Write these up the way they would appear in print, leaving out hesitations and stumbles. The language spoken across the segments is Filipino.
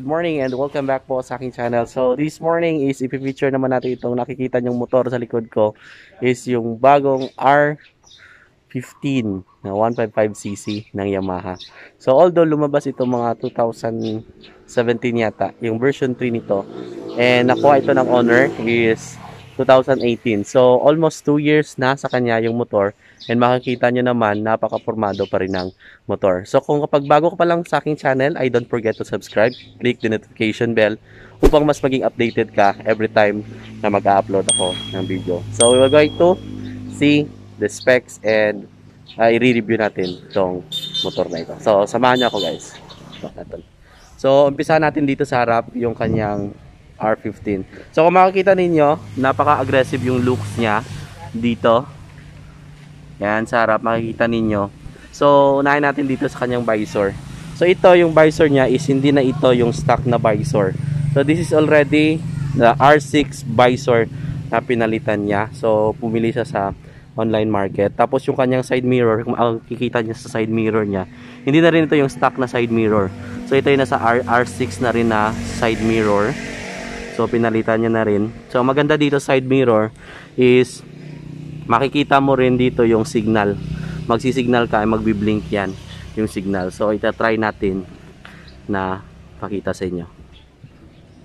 good morning and welcome back po sa aking channel. So this morning is ipifeature naman natin itong nakikita nyong motor sa likod ko is yung bagong R15 na 155cc ng Yamaha. So although lumabas ito mga 2017 yata, yung version 3 nito, and nakuha ito ng owner is 2018. So almost 2 years na sa kanya yung motor. And makikita nyo naman, napaka-formado pa rin ng motor. So, kung kapag bago ka pa lang sa aking channel, ay don't forget to subscribe. Click the notification bell upang mas maging updated ka every time na mag-upload ako ng video. So, we will going to see the specs and i-review natin itong motor na ito. So, samahan nyo ako guys. So, umpisa natin dito sa harap yung kanyang R15. So, kung makikita ninyo, napaka-aggressive yung looks niya dito. Yan, sa harap makikita ninyo. So, unahin natin dito sa kanyang visor. So, ito yung visor niya is hindi na ito yung stock na visor. So, this is already the R6 visor na pinalitan niya. So, pumili siya sa online market. Tapos, yung kanyang side mirror, kung makikita niya sa side mirror niya, hindi na rin ito yung stock na side mirror. So, ito yung nasa R6 na rin na side mirror. So, pinalitan niya na rin. So, maganda dito side mirror is makikita mo rin dito yung signal. Magsisignal ka, magbiblink yan yung signal. So, itatry natin na pakita sa inyo.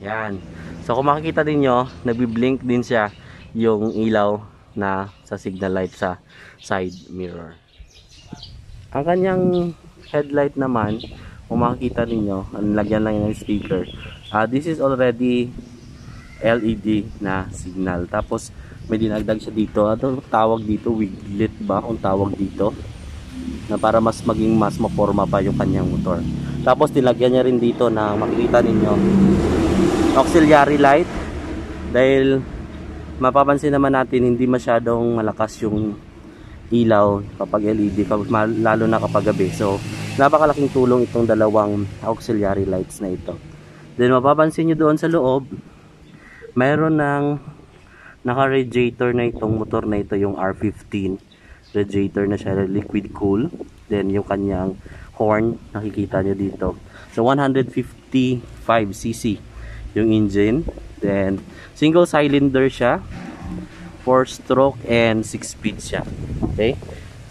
Yan. So, kung makikita din nyo, nagbiblink din siya yung ilaw na sa signal light sa side mirror. Ang kanyang headlight naman, kung makikita ninyo, nilagyan lang yung speaker. This is already LED na signal. Tapos, may dinagdag siya dito. Ano tawag dito? Wiglet ba? Ang tawag dito? Na para mas maging mas maporma pa yung kanyang motor. Tapos nilagyan niya rin dito na makikita ninyo auxiliary light. Dahil mapapansin naman natin hindi masyadong malakas yung ilaw kapag LED, lalo na kapag gabi. So napakalaking tulong itong dalawang auxiliary lights na ito. Then mapapansin nyo doon sa loob, mayroon ng naka-radiator na itong motor na ito, yung R15. Radiator na siya, liquid cool. Then yung kanyang horn, nakikita nyo dito. So 155cc yung engine. Then single cylinder siya, 4-stroke and 6-speed siya. Okay?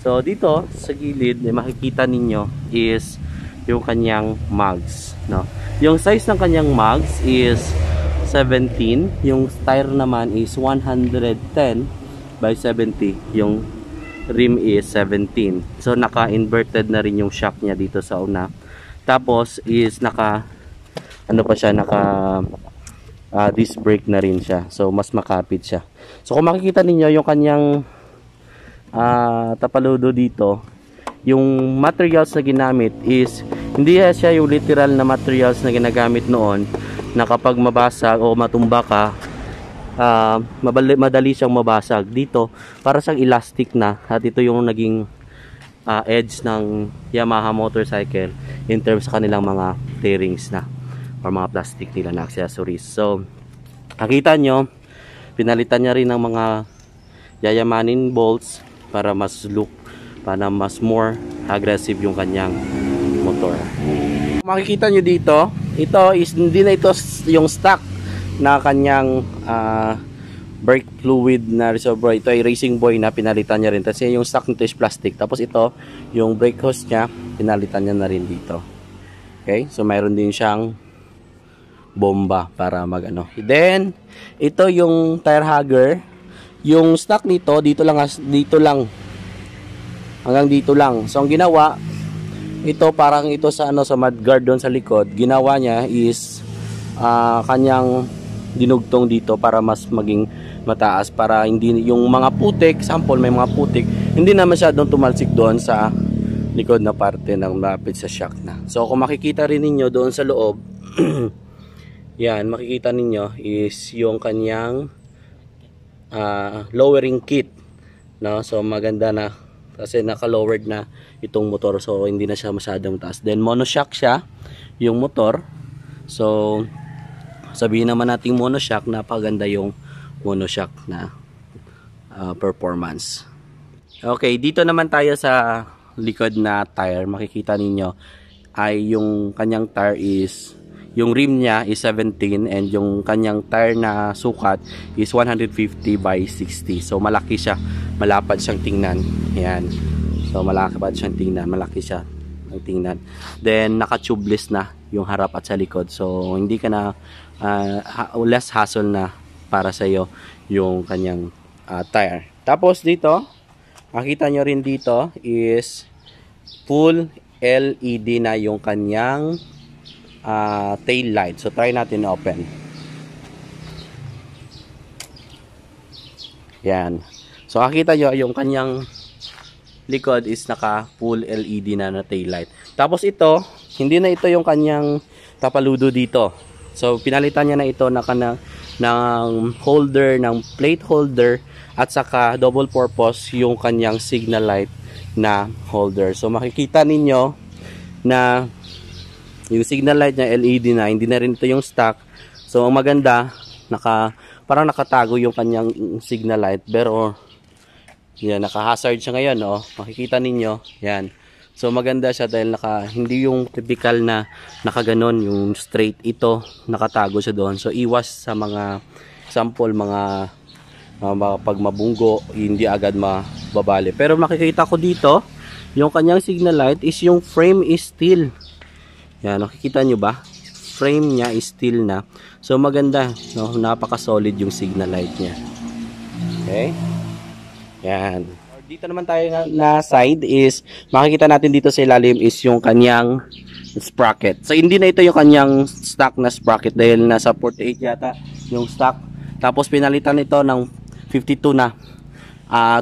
So dito sa gilid, makikita ninyo is yung kanyang mags, no? Yung size ng kanyang mags is 17, yung tire naman is 110 by 70, yung rim is 17. So naka-inverted na rin yung shock niya dito sa una. Tapos is disc brake na rin siya. So mas makapit siya. So kung makikita ninyo yung kanyang tapaludo dito, yung materials na ginamit is hindi siya yung literal na materials na ginagamit noon, na kapag mabasag o matumba ka, madali siyang mabasag. Dito, para siyang elastic na, at ito yung naging edge ng Yamaha motorcycle in terms sa kanilang mga tearings na or mga plastic nila na accessories. So, nakita nyo, pinalitan niya rin ng mga yayamanin bolts para mas look, para mas more aggressive yung kanyang motor. Makikita nyo dito, ito is hindi na ito yung stock na kanyang brake fluid na reservoir. Ito ay Racing Boy na pinalitan niya rin. Kasi yung stock nito is plastic. Tapos ito, yung brake hose niya, pinalitan niya na rin dito. Okay? So mayroon din siyang bomba para magano. Then, ito yung tire hugger. Yung stock nito, dito lang. Hanggang dito lang. So ang ginawa, ito parang ito sa ano, sa mudguard doon sa likod, ginawa niya is kanyang dinugtong dito para mas maging mataas, para hindi yung mga putik, sample may mga putik, hindi na masyadong tumalsik doon sa likod na parte ng lapid sa shock na. So kung makikita rin ninyo doon sa loob, yan, makikita ninyo is yung kanyang lowering kit, no? So maganda na kasi naka-lowered na itong motor, so hindi na siya masyadong taas. Then monoshock siya yung motor. So sabihin naman nating monoshock, napaganda yung monoshock na performance. Okay, dito naman tayo sa likod na tire. Makikita ninyo ay yung kanyang tire is Yung rim niya is 17 and yung kanyang tire na sukat is 150/60. So malaki siya, malapad siyang tingnan. Ayan. So malapad siyang tingnan, malaki siya ang tingnan. Then naka-tubeless na yung harap at sa likod. So hindi ka na less hassle na para sa iyo yung kanyang tire. Tapos dito, makita nyo rin dito is full LED na yung kanyang tail light. So try natin open. Yan. So makita nyo yung kanyang likod is naka full LED na tail light. Tapos ito, hindi na ito yung kanyang tapaludo dito. So pinalitan niya na ito ng holder, ng plate holder at saka double purpose yung kanyang signal light na holder. So makikita ninyo na yung signal light niya LED na, hindi na rin ito yung stock. So ang maganda, parang nakatago yung kanyang signal light, pero yan, naka-hazard siya ngayon, oh. Makikita ninyo, yan. So maganda siya dahil hindi yung typical na nakaganon, yung straight, ito nakatago siya doon. So iwas sa mga sample, mga pag mabunggo, hindi agad mababali. Pero makikita ko dito, yung kanyang signal light is yung frame is steel. Yan, nakikita nyo ba? Frame niya is steel na. So maganda, no? Napaka-solid yung signal light niya. Okay? Yan. Dito naman tayo na side is, makikita natin dito sa ilalim is yung kanyang sprocket. So hindi na ito yung kanyang stock na sprocket dahil nasa 48 yata yung stock. Tapos pinalitan ito ng 52 na.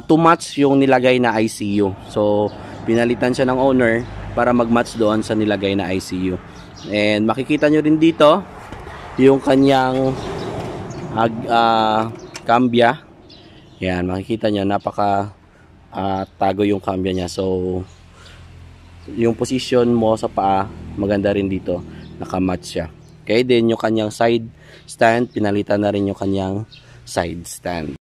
Too much yung nilagay na ICU. So pinalitan siya ng owner para mag-match doon sa nilagay na ICU. And makikita nyo rin dito yung kanyang cambia. Yan, makikita nyo, napaka tago yung cambia niya. So yung position mo sa paa, maganda rin dito, nakamatch siya. Okay, then yung kanyang side stand, pinalitan na rin yung kanyang side stand.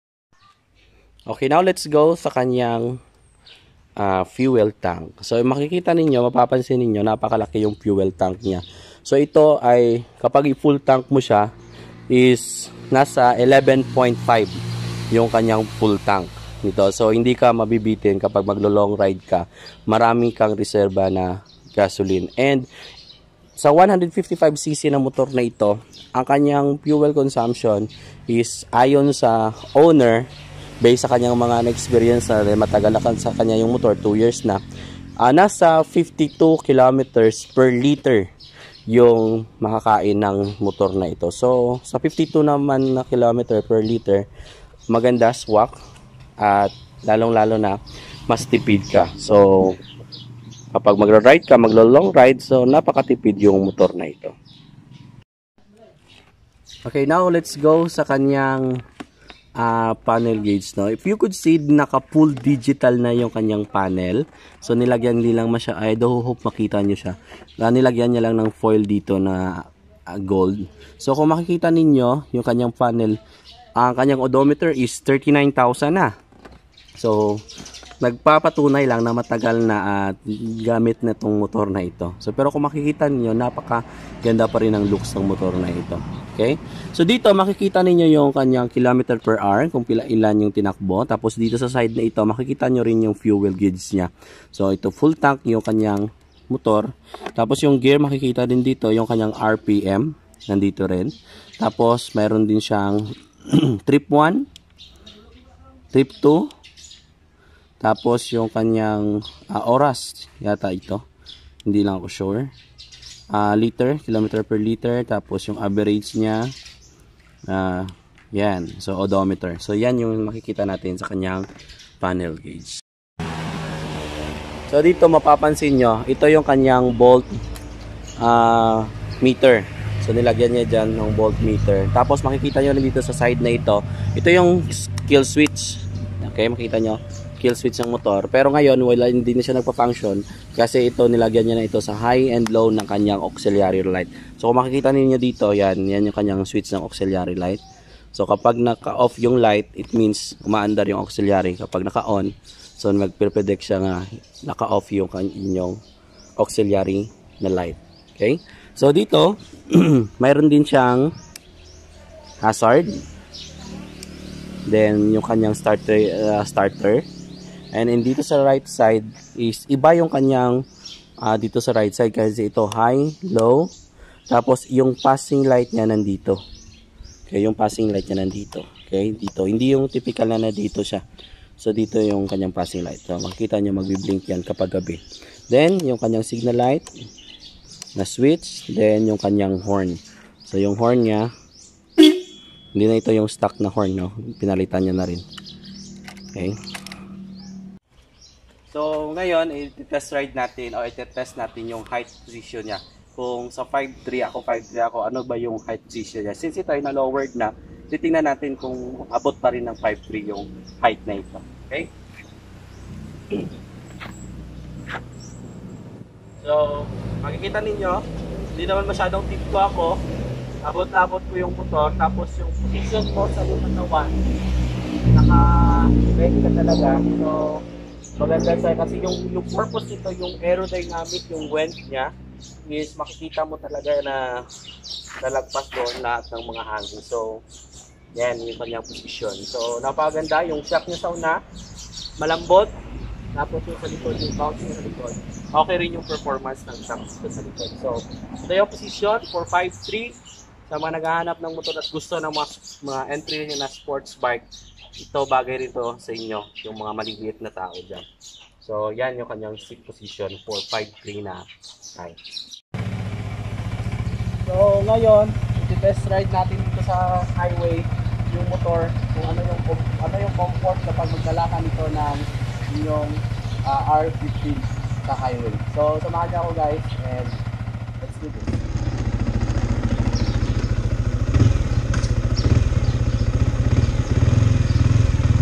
Okay, now let's go sa kanyang fuel tank. So makikita ninyo, mapapansin ninyo, napakalaki yung fuel tank niya. So ito ay kapag i-full tank mo siya is nasa 11.5 yung kanyang full tank nito. So hindi ka mabibitin kapag maglo-long ride ka. Marami kang reserba na gasoline. And sa 155cc na motor na ito, ang kanyang fuel consumption is ayon sa owner, based sa kanyang mga na-experience na rin, matagalakan sa kanya yung motor, 2 years na, nasa 52 kilometers per liter yung makakain ng motor na ito. So, sa 52 naman na kilometer per liter, maganda swak at lalong-lalo na mas tipid ka. So, kapag magra-ride ka, maglo-long ride, so napakatipid yung motor na ito. Okay, now let's go sa kanyang panel gauge, no? If you could see, naka full digital na yung kanyang panel. So nilagyan nilang masya, I do hope makita nyo siya, nilagyan niya lang ng foil dito na gold. So kung makikita ninyo yung kanyang panel, ang kanyang odometer is 39,000 na. So nagpapatunay lang na matagal na at gamit na tong motor na ito. So pero kung makikita niyo, napaka ganda pa rin ang looks ng motor na ito. Okay? So dito makikita niyo yung kanyang kilometer per hour, kung ilan yung tinakbo. Tapos dito sa side na ito, makikita niyo rin yung fuel gauge niya. So ito full tank yung kanyang motor. Tapos yung gear, makikita din dito yung kanyang RPM, nandito rin. Tapos mayroon din siyang trip 1, trip 2. Tapos yung kanyang oras yata ito. Hindi lang ako sure. Liter, kilometer per liter. Tapos yung average niya. Yan. So odometer. So yan yung makikita natin sa kanyang panel gauge. So dito mapapansin nyo, ito yung kanyang volt meter. So nilagyan niya dyan ng volt meter. Tapos makikita nyo dito sa side na ito, ito yung kill switch. Okay, makita nyo. Kill switch ng motor, pero ngayon wala, hindi na siya nagpa-function kasi ito nilagyan niya na ito sa high and low ng kanyang auxiliary light. So kung makikita niyo dito, yan yung kanyang switch ng auxiliary light. So kapag naka-off yung light, it means umaandar yung auxiliary. Kapag naka-on, so magpe-predict siya nga naka-off yung inyong auxiliary na light. Okay? So dito, mayroon din siyang hazard. Then yung kanyang starter. And dito sa right side is iba yung kanyang dito sa right side kasi ito high, low. Tapos yung passing light niya nandito. Okay, yung passing light niya nandito. Okay, dito. Hindi yung typical na dito siya. So dito yung kanyang passing light. So makikita niyo magbi-blink yan kapag gabi. Then yung kanyang signal light na switch, then yung kanyang horn. So yung horn niya hindi na ito yung stock na horn, no. Pinalitan niya na rin. Okay. So ngayon, i-test ride natin o i-test natin yung height position niya. Kung sa 5'3 ako, ano ba yung height position niya? Since ito ay na-lowered na, titingnan natin kung abot pa rin ng 5'3 yung height na ito. Okay? So, makikita ninyo, hindi naman masyadong tipko ako. Abot-abot ko yung motor, tapos yung position ko sa lumatawan. Naka-bend ka talaga. So, maganda siya kasi yung purpose nito, yung aerodynamic, yung wind niya, is makikita mo talaga na nalagpas doon lahat ng mga hangin. So, yan yung kanyang position. So, napaganda. Yung shock niya sa una, malambot. Tapos yung sa likod, yung bounce niya sa likod. Okay rin yung performance ng shock sa likod. So, ito yung position for 5'3". Sa mga naghahanap ng motor at gusto ng mga entry niya na sports bike, ito bagay rin to sa inyo, yung mga maliliit na tao dyan. So, yan yung kanyang seat position for 5'3 na height. So, ngayon, i-test ride natin dito sa highway yung motor, kung ano yung comfort kapag magdalakan nito ng inyong R15 sa highway. So, samahan niyo ako guys and let's do this.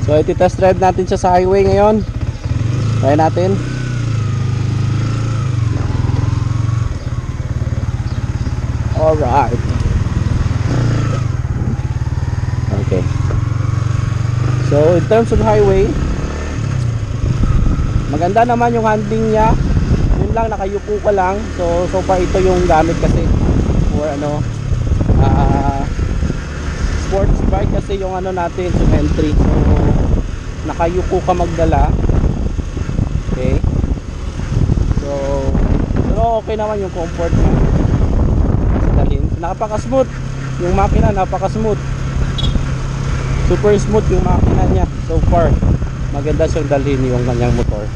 So, iti-test drive natin siya sa highway ngayon. Try natin. Alright. Okay. So, in terms of highway, maganda naman yung handling niya. Yun lang, nakayuko ka lang. So far ito yung gamit kasi for ano, sports bike kasi yung ano natin, yung entry. So, nakayuko ka magdala. Okay. So, pero okay naman yung comfort niya. Dalhin. Napaka-smooth. Yung makina napaka-smooth. Super smooth yung makina niya so far. Maganda siyang dalhin yung kanyang motor.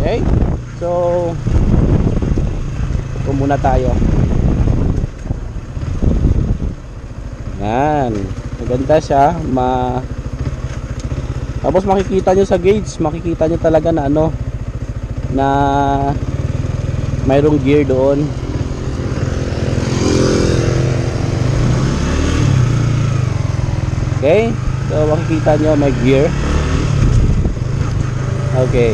Okay? So, ito muna tayo. Yan. Maganda siya. Tapos makikita nyo sa gauge, makikita nyo talaga na ano, na mayroong gear doon. Okay, so makikita nyo may gear. Okay,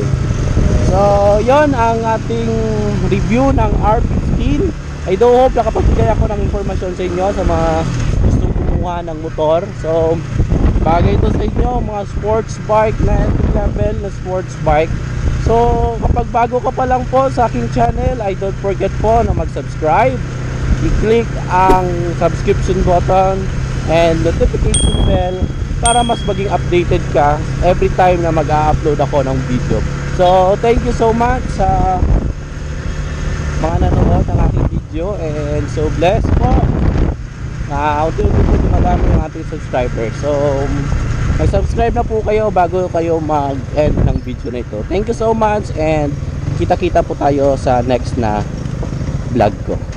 so yon ang ating review ng R15. I do hope nakapagbigay ako ng informasyon sa inyo sa mga gustong kumuha ng motor. So bagay ito sa inyo, mga sports bike na entry level na sports bike. So kapag bago ka pa lang po sa aking channel, I don't forget po na mag-subscribe, i-click ang subscription button and notification bell para mas maging updated ka every time na mag-upload ako ng video. So thank you so much sa mga nanonood ng aking video and so blessed po. Unti-unti po dumadami yung ating subscribers. So, mag-subscribe na po kayo bago kayo mag-end ng video na ito. Thank you so much and kita-kita po tayo sa next na vlog ko.